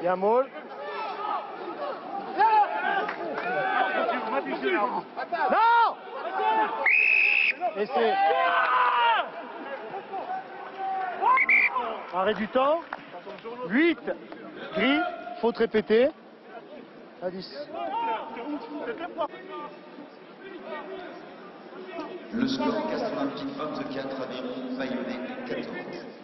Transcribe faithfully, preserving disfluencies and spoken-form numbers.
Bien Maul. Non! Et c'est... Arrêt du temps. huit. Gris. Faute répétée. À dix. Le score Castres Olympique vingt-quatre, Avignon Bayonnais quatorze.